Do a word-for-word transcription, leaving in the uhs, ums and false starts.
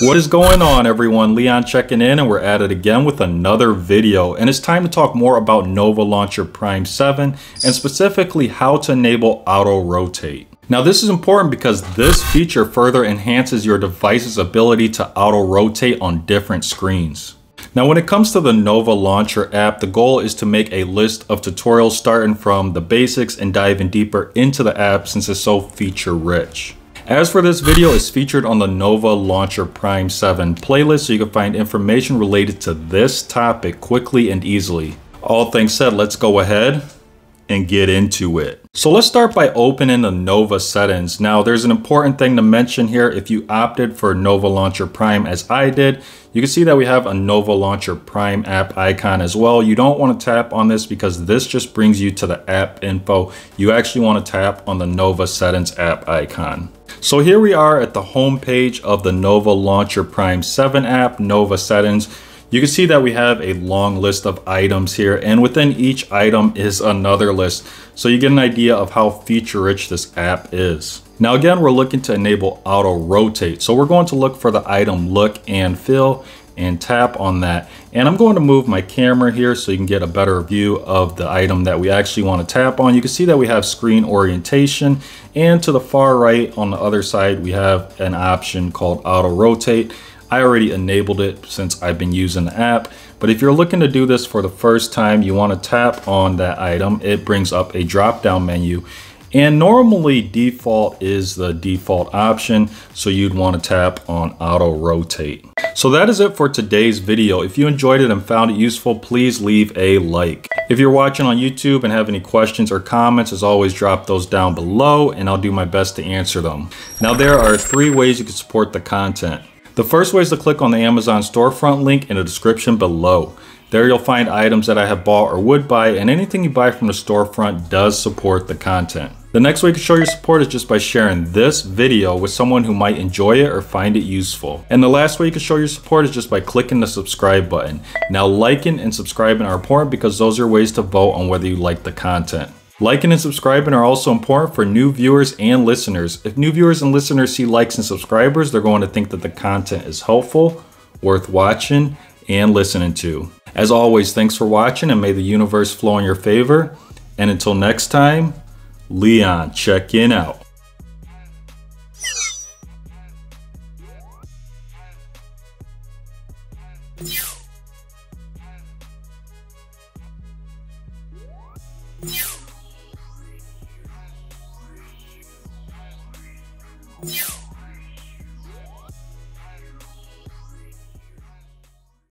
What is going on, everyone? Leon checking in, and we're at it again with another video, and it's time to talk more about Nova Launcher Prime seven and specifically how to enable auto rotate. Now, this is important because this feature further enhances your device's ability to auto rotate on different screens. Now, when it comes to the Nova Launcher app, the goal is to make a list of tutorials starting from the basics and diving deeper into the app since it's so feature rich. As for this video, it's featured on the Nova Launcher Prime seven playlist, so you can find information related to this topic quickly and easily. All things said, let's go ahead and get into it. So let's start by opening the Nova settings. Now, there's an important thing to mention here. If you opted for Nova Launcher Prime as I did, you can see that we have a Nova Launcher Prime app icon as well. You don't want to tap on this because this just brings you to the app info. You actually want to tap on the Nova settings app icon. So here we are at the home page of the Nova Launcher Prime seven app, Nova settings. You can see that we have a long list of items here, and within each item is another list. So you get an idea of how feature rich this app is. Now again, we're looking to enable auto rotate. So we're going to look for the item look and fill and tap on that. And I'm going to move my camera here so you can get a better view of the item that we actually want to tap on. You can see that we have screen orientation, and to the far right on the other side, we have an option called auto rotate. I already enabled it since I've been using the app, but if you're looking to do this for the first time, you want to tap on that item. It brings up a drop-down menu, and normally default is the default option, so you'd want to tap on auto rotate. So that is it for today's video. If you enjoyed it and found it useful, please leave a like. If you're watching on YouTube and have any questions or comments, as always, drop those down below and I'll do my best to answer them. Now, there are three ways you can support the content. The first way is to click on the Amazon storefront link in the description below. There you'll find items that I have bought or would buy, and anything you buy from the storefront does support the content. The next way you can show your support is just by sharing this video with someone who might enjoy it or find it useful. And the last way you can show your support is just by clicking the subscribe button. Now, liking and subscribing are important because those are ways to vote on whether you like the content. Liking and subscribing are also important for new viewers and listeners. If new viewers and listeners see likes and subscribers, they're going to think that the content is helpful, worth watching, and listening to. As always, thanks for watching, and may the universe flow in your favor. And until next time, Leon checking out. You